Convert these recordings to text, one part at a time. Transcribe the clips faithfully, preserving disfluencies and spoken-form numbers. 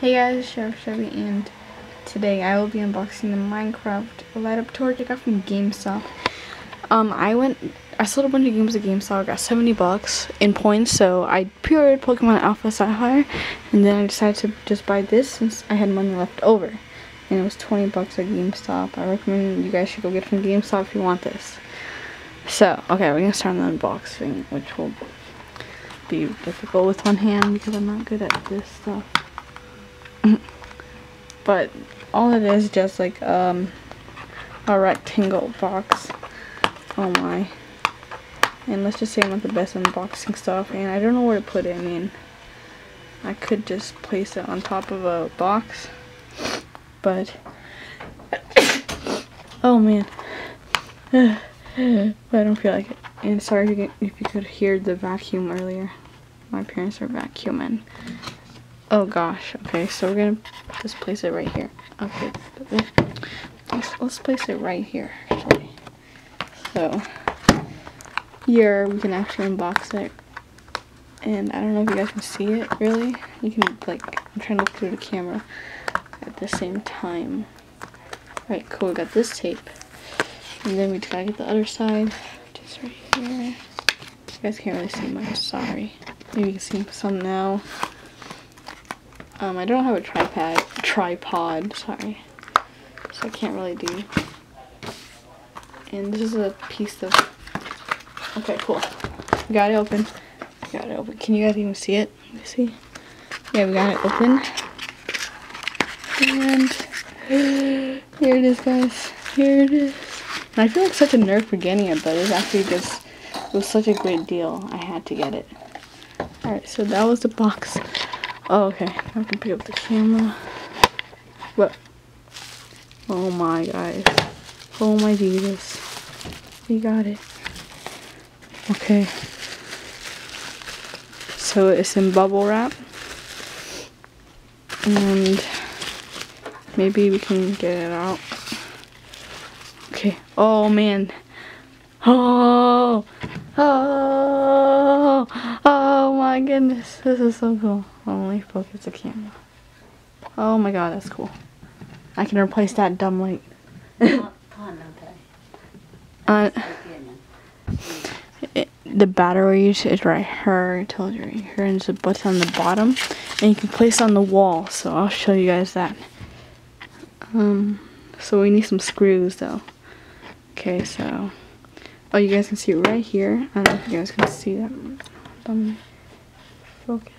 Hey guys, it's Chef Chevy, and today I will be unboxing the Minecraft light up torch I got from GameStop. Um, I went, I sold a bunch of games at GameStop, got seventy bucks in points, so I pre-ordered Pokemon Alpha Sapphire, and then I decided to just buy this since I had money left over, and it was twenty bucks at GameStop. I recommend you guys should go get it from GameStop if you want this. So, okay, we're gonna start on the unboxing, which will be difficult with one hand because I'm not good at this stuff. But all it is just like um, a rectangle box. Oh my. And let's just say I'm not the best unboxing stuff, and I don't know where to put it. I mean, I could just place it on top of a box, but oh man, but I don't feel like it. And sorry if you, if you could hear the vacuum earlier. My parents are vacuuming. Oh gosh. Okay, so we're gonna just place it right here. Okay, let's, let's place it right here. Actually. So here we can actually unbox it, and I don't know if you guys can see it really. You can like I'm trying to look through the camera at the same time. Right, cool. We got this tape, and then we gotta get the other side, which is right here. You guys can't really see much. Sorry. Maybe you can see some now. Um, I don't have a tripod, tripod, sorry, so I can't really do, and this is a piece of, okay, cool, we got it open, we got it open, can you guys even see it, let me see, yeah, we got it open, and here it is, guys, here it is, and I feel like such a nerd for getting it, but it's actually just, it was such a great deal, I had to get it. Alright, so that was the box. Oh, okay, I can pick up the camera. What? Oh my guys. Oh my Jesus. We got it. Okay. So it's in bubble wrap. And maybe we can get it out. Okay. Oh man. Oh. Oh. Oh my goodness. This is so cool. Only focus the camera. Oh my god, that's cool. I can replace that dumb light. uh, it, the battery is right here. I told you right here, and there's a button on the bottom, and you can place it on the wall. So I'll show you guys that. Um, so we need some screws though. Okay, so oh, you guys can see it right here. I don't know if you guys can see that. Um, focus.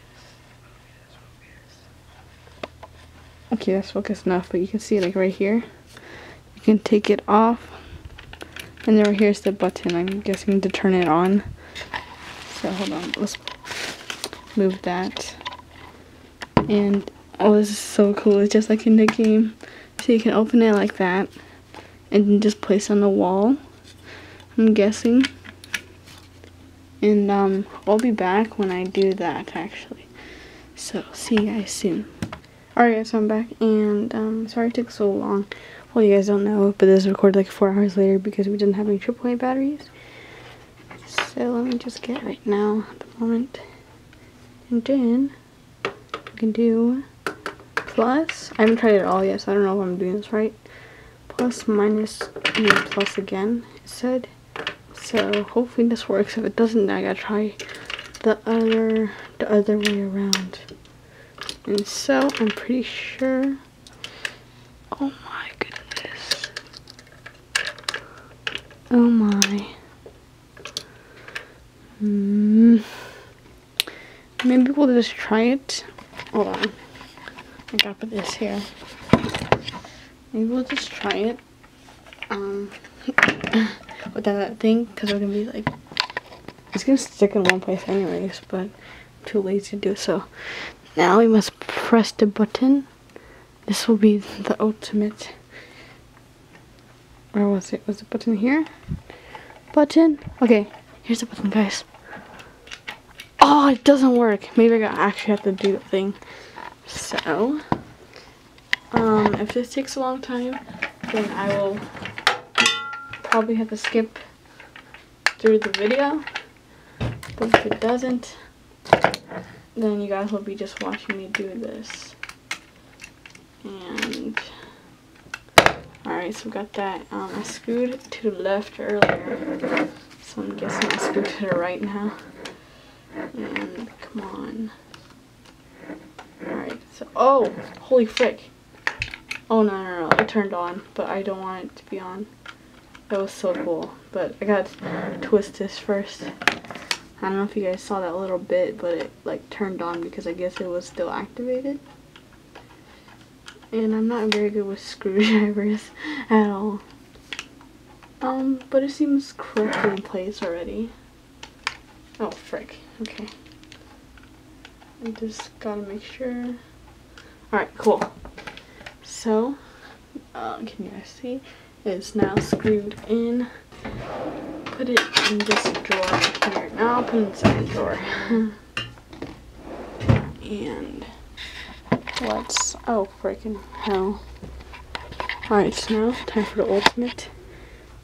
Okay, that's focused enough, but you can see like right here. You can take it off, and then right here's the button. I'm guessing to turn it on. So hold on, let's move that. And oh, this is so cool! It's just like in the game. So you can open it like that, and then just place it on the wall. I'm guessing. And um, I'll be back when I do that actually. So see you guys soon. Alright guys, so I'm back, and um, sorry it took so long. Well, you guys don't know, but this was recorded like four hours later because we didn't have any triple A batteries. So let me just get right now at the moment. And then we can do plus. I haven't tried it all yet, so I don't know if I'm doing this right. Plus, minus, and then plus again, it said. So hopefully this works. If it doesn't, then I gotta try the other, the other way around. And so, I'm pretty sure, oh my goodness, oh my, mm. Maybe we'll just try it, hold on, I gotta put this here, maybe we'll just try it, um, without that thing, because we're gonna be like, it's gonna stick in one place anyways, but I'm too lazy to do so. Now we must press the button. This will be the ultimate. Where was it? Was the button here? Button? Okay, here's the button, guys. Oh, it doesn't work. Maybe I actually have to do the thing. So, um, if this takes a long time, then I will probably have to skip through the video. But if it doesn't, then you guys will be just watching me do this. And alright, so we got that. Um, I screwed to the left earlier, so I'm guessing I screwed to the right now. And come on. Alright, so, oh, holy frick. Oh no, no, no, it turned on, but I don't want it to be on. That was so cool, but I gotta twist this first. I don't know if you guys saw that little bit, but it like turned on because I guess it was still activated. And I'm not very good with screwdrivers at all. Um, but it seems correctly in place already. Oh, frick. Okay. I just gotta make sure. Alright, cool. So, uh, can you guys see? It's now screwed in. Put it in this drawer here. Now I'll put it inside the drawer. And let's, oh, freaking hell. Alright, so now time for the ultimate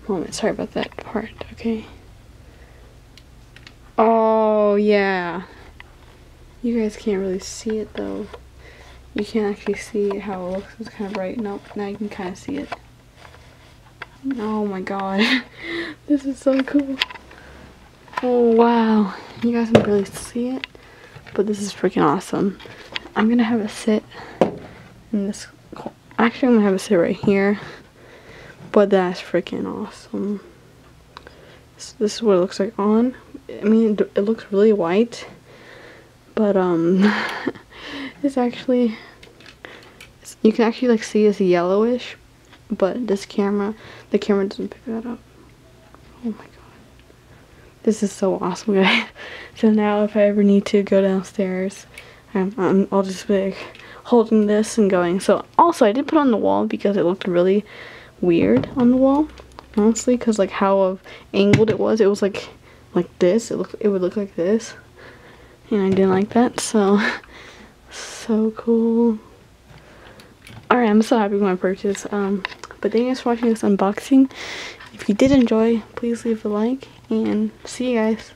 moment. Sorry about that part, okay? Oh, yeah. You guys can't really see it, though. You can't actually see how it looks. It's kind of bright. Nope, now you can kind of see it. Oh my god. This is so cool. Oh, wow. You guys can really see it, but this is freaking awesome. I'm gonna have a sit in this. Actually, I'm gonna have a sit right here. But that's freaking awesome. So this is what it looks like on. I mean, it, it looks really white, but um, it's actually it's, you can actually like see it's yellowish, but this camera, the camera doesn't pick that up. Oh my god, this is so awesome, guys! So now, if I ever need to go downstairs, I'm, I'm, I'll just be like, holding this and going. So also I did put it on the wall because it looked really weird on the wall, honestly, because like how angled it was, it was like like this. It looked, it would look like this, and I didn't like that. So so cool. All right, I'm so happy with my purchase. Um, but thank you guys for watching this unboxing. If you did enjoy, please leave a like and see you guys.